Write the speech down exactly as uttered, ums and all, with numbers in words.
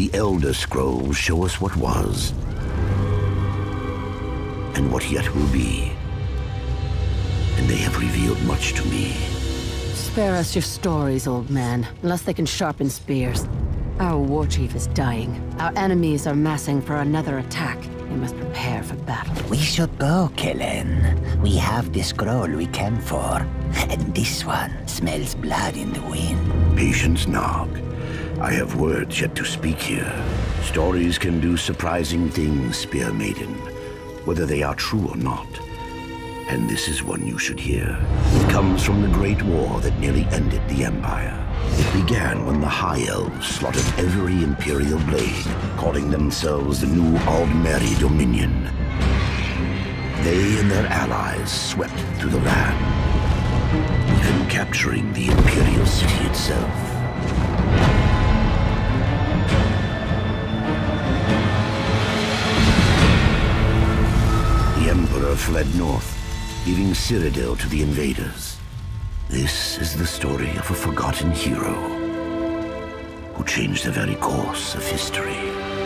The Elder Scrolls show us what was and what yet will be. And they have revealed much to me. Spare us your stories, old man, unless they can sharpen spears. Our Warchief is dying. Our enemies are massing for another attack. We must prepare for battle. We should go, Kellen. We have the scroll we came for. And this one smells blood in the wind. Patience, Nog. I have words yet to speak here. Stories can do surprising things, Spear Maiden, whether they are true or not. And this is one you should hear. It comes from the Great War that nearly ended the Empire. It began when the High Elves slaughtered every Imperial blade, calling themselves the new Aldmeri Dominion. They and their allies swept through the land, even capturing the Imperial City itself. The Emperor fled north, leaving Cyrodiil to the invaders. This is the story of a forgotten hero who changed the very course of history.